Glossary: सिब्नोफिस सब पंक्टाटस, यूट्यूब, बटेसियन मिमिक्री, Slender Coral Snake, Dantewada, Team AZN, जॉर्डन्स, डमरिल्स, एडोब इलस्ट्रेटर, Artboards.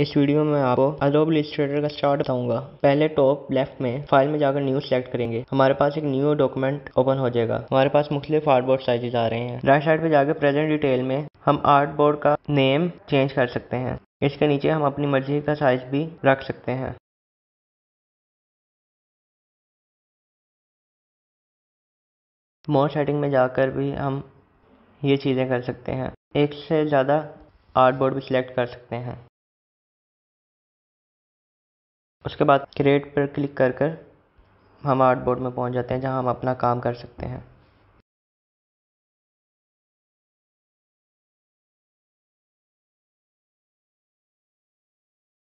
इस वीडियो में आपको एडोब इलस्ट्रेटर का स्टार्ट बताऊंगा। पहले टॉप लेफ्ट में फाइल में जाकर न्यू सेलेक्ट करेंगे, हमारे पास एक न्यू डॉक्यूमेंट ओपन हो जाएगा। हमारे पास मुख्तलिफ आर्टबोर्ड साइजेस आ रहे हैं। राइट साइड पे जाकर प्रेजेंट डिटेल में हम आर्टबोर्ड का नेम चेंज कर सकते हैं। इसके नीचे हम अपनी मर्जी का साइज भी रख सकते हैं। मोर सेटिंग में जाकर भी हम ये चीज़ें कर सकते हैं। एक से ज़्यादा आर्टबोर्ड भी सिलेक्ट कर सकते हैं। उसके बाद क्रिएट पर क्लिक कर हम आर्टबोर्ड में पहुंच जाते हैं, जहां हम अपना काम कर सकते हैं।